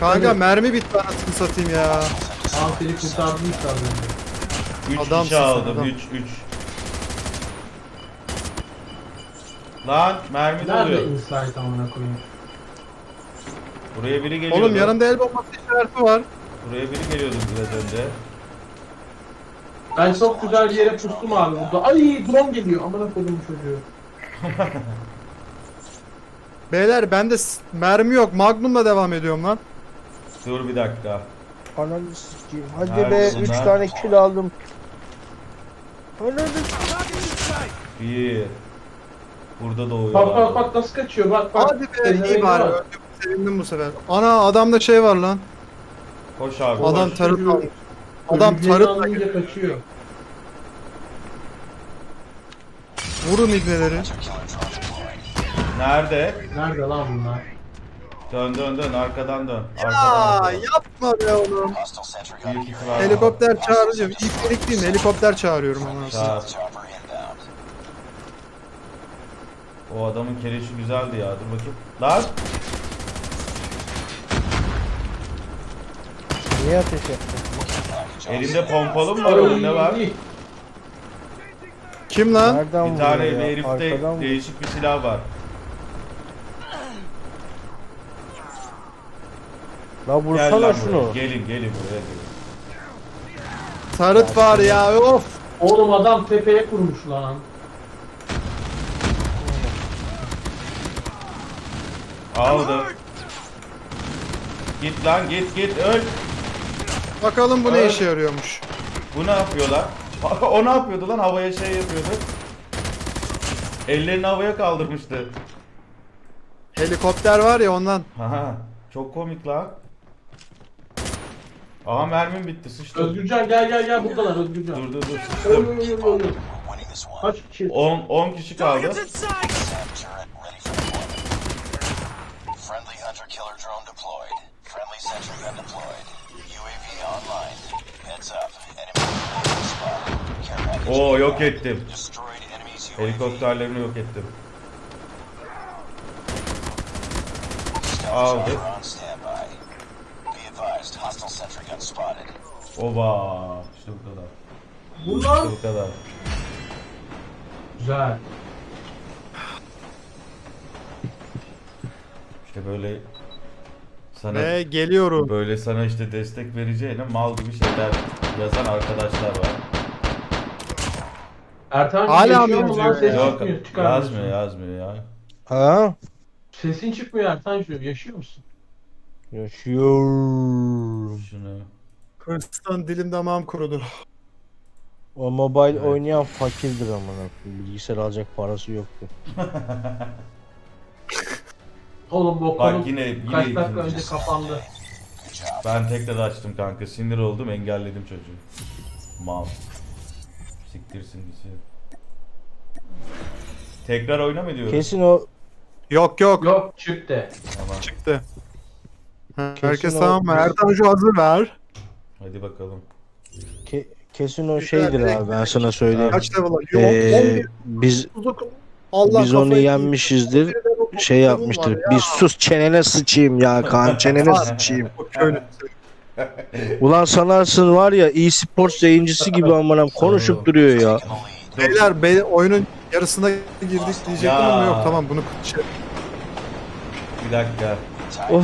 Kanka mermi bitti anasını satayım ya. Kaan seni kurtardım. 3 kişi aldım, 3. Lan mermi doluyor. Nerede insight amına koyayım? Buraya biri geliyordu. Oğlum yanımda el bombası işareti var. Buraya biri geliyordu biraz önce. Ben çok güzel bir yere pustum abi burada. Ay drone geliyor amına koyduğum çocuğu. Beyler bende mermi yok. Magnum'la devam ediyorum lan. Dur bir dakika. Ananı sikeyim. Hadi nerede be, bunlar? 3 tane kill aldım. Ananı. 1. Burada doğuyor. Bak nasıl kaçıyor. Bak. Hadi be, iyi bari. Sevindim bu sefer. Ana adamda şey var lan. Koş abi. Adam tarıp almış. Adam tarıp kaçıyor. Vurun ibneleri. Nerede? Nerede lan bunlar? Dön arkadan dön. Arkadan ya dön. Yapma be oğlum. Helikopter çağırıyorum. İlk değil mi? Helikopter çağırıyorum ona. Çağır. O adamın keleşi güzeldi ya. Dur bakayım. Lan! Niye ateş ettin? Elimde pompalı mı var oğlum, ne var? Kim lan? Nereden bir tane herifte değişik bir silah var. La vursana şunu. Gelin buraya gelin. Tarıt var ya of. Oğlum adam tepeye kurmuş lan. Aldı. Git lan git öl. Bakalım bu öl. Ne işe yarıyormuş. Bu ne yapıyor lan? O ne yapıyordu lan, havaya şey yapıyordu. Ellerini havaya kaldırmıştı. Helikopter var ya ondan. Aha, çok komik lan. Aha mermim bitti, sıçtı. Özgürcan gel buradalar Özgürcan. Dur sıçtım. Kaç kişi? 10 kişi kaldı. Oo yok ettim. Helikopterlerini yok ettim. Aldık. Oba, işte bu kadar. Bunlar işte bu kadar. Güzel. İşte böyle sana ve geliyorum. Böyle sana işte destek vereceğine mal gibi şeyler yazan arkadaşlar var. Ertan hala mı yazıyor? Yok, yazmıyor ya. Ha? Sesin çıkmıyor Ertancığım, yaşıyor musun? Yaşıyorum. Şunu. Kırstan dilim damağım kurudur. O mobile evet. Oynayan fakirdir amına. Bilgisayar alacak parası yoktu. Oğlum bu konu kaç dakika önce kapandı. Ben tekrar açtım kanka, sinir oldum, engelledim çocuğu. Mal. Siktirsin bizi. Tekrar oynama diyorum. Kesin o. Yok çıktı. Tamam. Çıktı. Herkes tamam mı? Ertan şu hazır ver. Hadi bakalım. Kesin o şeydir abi, ben sana söyleyeyim. Kaç level? Biz onu yenmişizdir. Şey yapmıştır. Ya. Bir sus çenene sıçayım ya Kaan, çenene sıçayım. Ulan sanarsın var ya e-sports yayıncısı gibi amınam konuşup duruyor ya. Beyler oyunun yarısına girdik diyecektim ama yok, tamam bunu şey. Bir dakika. Oh.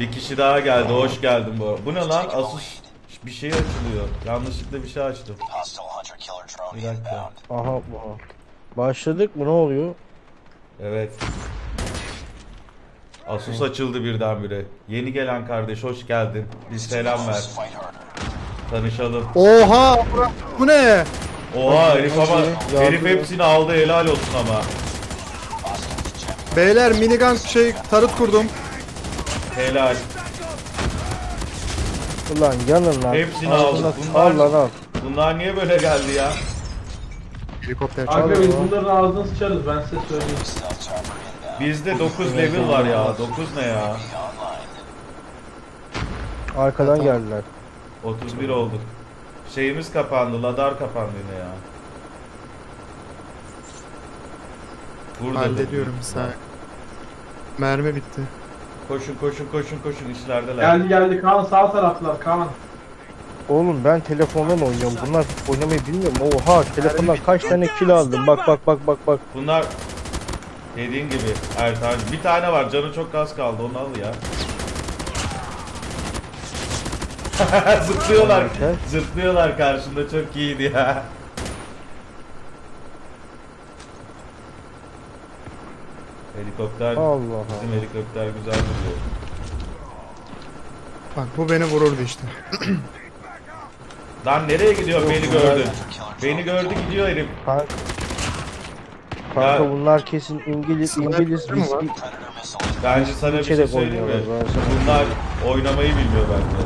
Bir kişi daha geldi, hoş geldin bu. Bu ne lan? Asus Bir şey açılıyor. Yanlışlıkla bir şey açtım. Bir dakika. Aha, aha. Başladık mı? Ne oluyor? Evet. Asus açıldı birdenbire. Yeni gelen kardeş hoş geldin. Bir selam ver. Tanışalım. Oha! Bu ne? Oha herif ama herif hepsini aldı, helal olsun ama. Beyler minigun tarıt kurdum. Helal. Ulan yanın lan. Hepsini aldı. Bunlar niye böyle geldi ya? Helikopter çaldı. Abi bunların ağzını sıçarız, ben size söyleyeyim. Bizde 9 level var ya. 9 ne ya? Arkadan geldiler. 31 olduk. Şeyimiz kapandı, ladar kapandı yine ya. Burada hallediyorum sen. Mermi bitti. Koşun koşun koşun koşun, işlerdeler. Geldi Kaan, sağ taraflar Kaan. Oğlum ben telefondan oynuyorum, bunlar oynamayı bilmiyorum. Oha telefondan kaç tane kill aldım, bak. Bunlar dediğin gibi Ertan, bir tane var canı çok az kaldı, onu al ya. Zıplıyorlar. Zıplıyorlar karşında, çok iyiydi ya. Helikopter. Allah bizim Allah. Helikopter güzel duruyor. Bak bu beni vururdu işte. Lan nereye gidiyor? Beni gördü. Beni gördü, gidiyor herif. Kanka bunlar kesin İngiliz riski. Bence sana bir şey söyleyeyim mi? Bunlar oynamayı bilmiyor bence.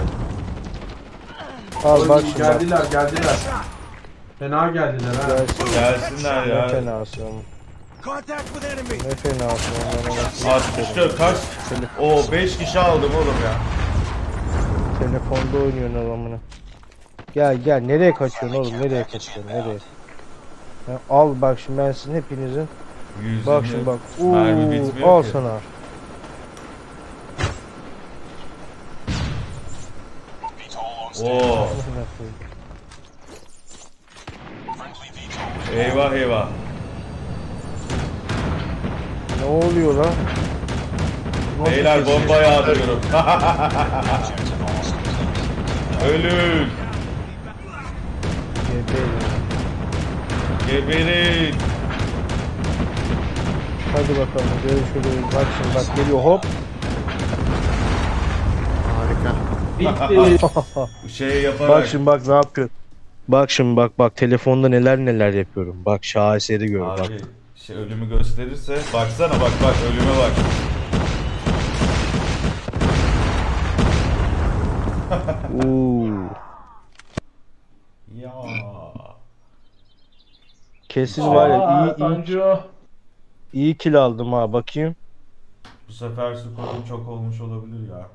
Al bak şimdi. Geldiler. Fena geldiler ha. Gelsinler ya. Ne fenası onun. Ne fenası onun. 64 kaç? Oo 5 kişi aldım oğlum ya. Telefonda oynuyorsun adamını. Gel nereye kaçıyorsun oğlum? Nereye? Ya, al bak şimdi ben sizin hepinizin. Bak şimdi bak. Oo, al sana. Oo. Eyvah. Ne oluyor lan? Beyler bomba yağdırıyorum. Ölün. Geberin. Hadi bakalım. Görüşürüz. Bak şimdi bak geliyor, hop. Bak şimdi bak ne yapıyor. Bak şimdi bak telefonda neler yapıyorum. Bak şaheseri gör bak. Şey ölümü gösterirse baksana bak ölüme bak. Ya. Kesin var ya iyi kill aldım ha, bakayım. Bu sefer skorum çok olmuş olabilir ya.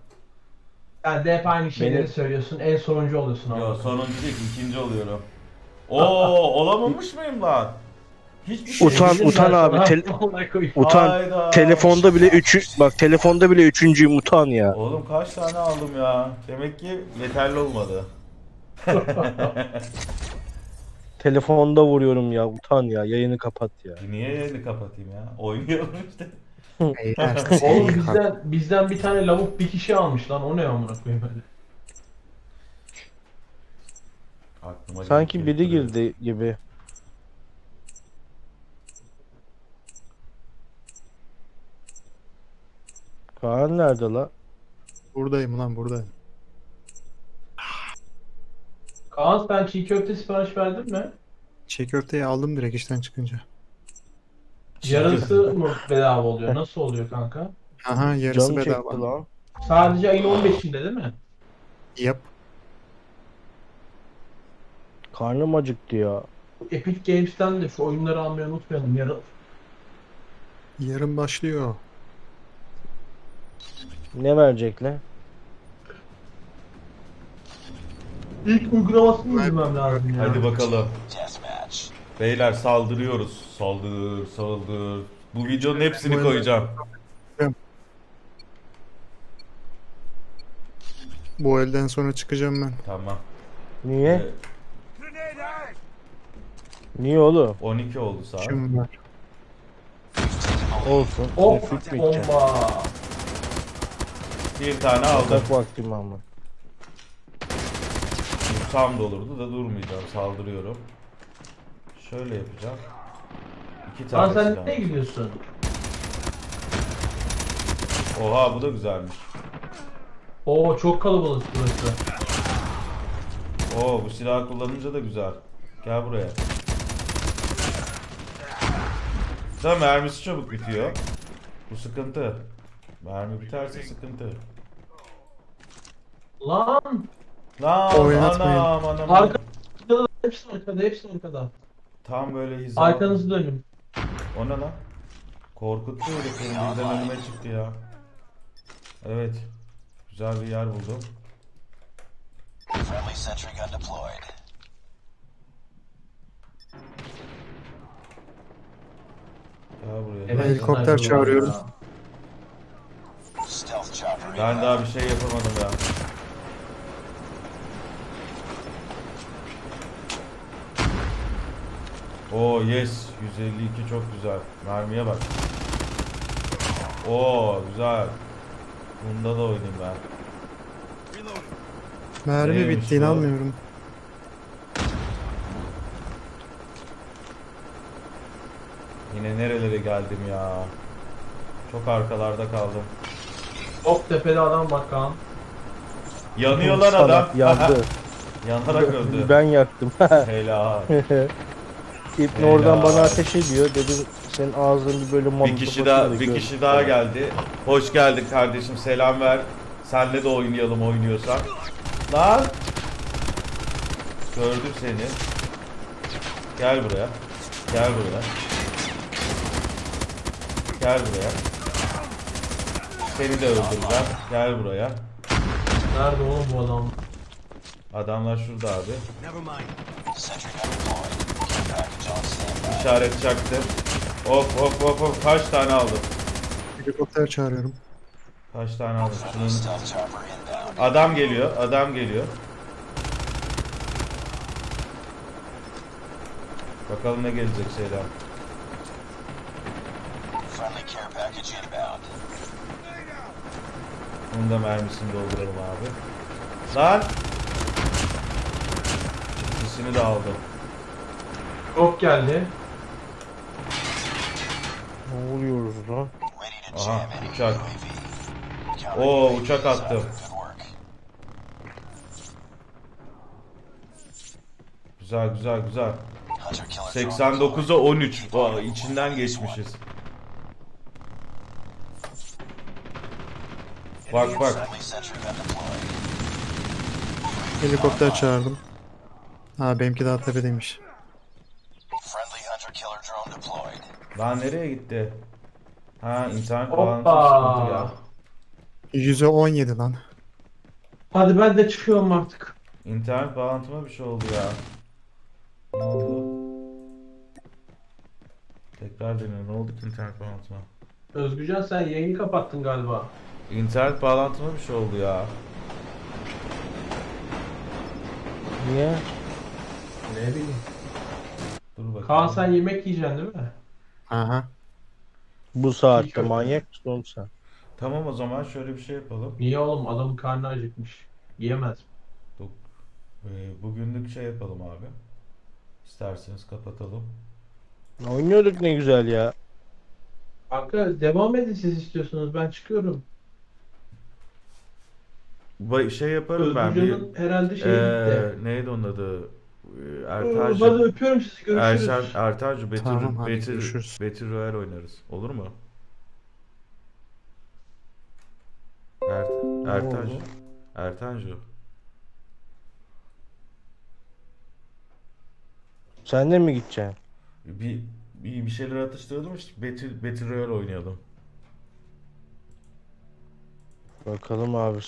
Yani de hep aynı şeyleri söylüyorsun, en sonuncu oluyorsun. Yok sonuncu değil, ikinci oluyorum. Oo olamamış mıyım lan? Hiçbir şey. Utan abi. Utan. Telefonda bile üçüncüyüm, utan ya. Oğlum kaç tane aldım ya? Demek ki yeterli olmadı. Telefonda vuruyorum ya, utan ya, yayını kapat ya. Niye yayını kapatayım ya? Oynuyorum işte. Oğlum bizden bir tane lavuk bir kişi almış lan, o ne amına koyayım öyle. Sanki biri girdi gibi. Kaan nerede la? Buradayım. Kaan sen çiğ köfte sipariş verdin mi? Çiğ köfteyi aldım direkt işten çıkınca. Yarısı mı bedava oluyor? Nasıl oluyor kanka? Aha yarısı canım bedava. Lan. Sadece ayın 15'inde değil mi? Yap. Karnım acıktı ya. Epic Games'ten de şu oyunları almayı unutmayalım. Yarın başlıyor. Ne verecekler? İlk uygulamasını bilmem lazım. Hadi bakalım. Beyler saldırıyoruz. Saldır. Bu videonun hepsini koyacağım. Bu elden sonra çıkacağım ben. Tamam. Niye? Niye oğlum? 12 oldu saat. Olsun. Bomba. Bir tane aldım. Vaktim ama. uçağım da olurdu da durmayacağım, saldırıyorum. Şöyle yapacağım. İki tane. Sen nereye gidiyorsun? Oha, bu da güzelmiş. Oo, çok kalabalık burası. Oo, bu silahı kullanınca da güzel. Gel buraya. Tamam, mermisi çabuk bitiyor. Bu sıkıntı. Mermi biterse sıkıntı. Lan! Lan! Anam, anam. Arkada, hepsi arkada, hepsi arkada. Tam böyle hizada. Arkanızı dönün. O ne lan? Korkuttu öyle, birden önüme çıktı ya. Evet. Güzel bir yer buldum. Evet, helikopter çağırıyorum. Ben daha bir şey yapamadım ya. Oo, yes, 152 çok güzel. Mermiye bak. Oo, güzel. Bunda da oynayayım ben. Mermi neymiş bitti, inanmıyorum. Yine nerelere geldim ya. Çok arkalarda kaldım. Ok, tepede adam var Kaan. Yanıyorlar adam. Yandı. Yanarak öldü. Ben yaktım. Helal. İpni oradan bana ateş ediyor. Dedi senin ağzının bir bölüm oldu. Bir kişi daha geldi. Hoş geldin kardeşim, selam ver. Senle de oynayalım oynuyorsan. Lan. Gördüm seni. Gel buraya. Gel buraya. Gel buraya. Seni de öldüreceğim. Gel buraya. Nerede oğlum bu adam? Adamlar şurada abi. İşaret çaktım. Of of of of, kaç tane aldım? Helikopter çağırıyorum. Kaç tane aldım? Şunun... Adam geliyor, adam geliyor. Bakalım ne gelecek şeyler. Bunu da mermisini dolduralım abi. Lan! İkisini de aldım. Ok geldi. Ne oluyoruz lan? Aha, uçak. Oo, uçak attım. Güzel güzel güzel. 89'a 13. Vay, içinden geçmişiz. Bak bak. Helikopter çağırdım. Ha, benimki daha tepedeymiş. Lan nereye gitti? Ha, internet bağlantısı ya. 117 lan. Hadi ben de çıkıyorum artık. İnternet bağlantıma bir şey oldu ya. Ne oldu? Tekrar deniyorum. Ne oldu ki internet bağlantıma? Özgürcan, sen yayını kapattın galiba. İnternet bağlantıma bir şey oldu ya. Niye? Ne bileyim. Dur bakayım. Kaan, sen yemek yiyeceksin değil mi? Aha. Bu saatte manyak mısın oğlum sen? Tamam, o zaman şöyle bir şey yapalım. Niye oğlum, adamın karnı acıkmış. Yiyemez mi? Bugünlük şey yapalım abi. İsterseniz kapatalım. Oynuyorduk ne güzel ya. Kanka devam edin siz istiyorsunuz, ben çıkıyorum. Şey yaparım ben. Özgürcan'ın herhalde şeyi gitti. Neydi onun adı? Ertancı. Hadi öpüyorum sizi, görüşürüz. Ertancı, Battle Royale oynarız. Olur mu? Ertancı. Sen de mi gideceksin? Bir şeyler atıştıralım işte. Battle Royale oynayalım. Bakalım abi.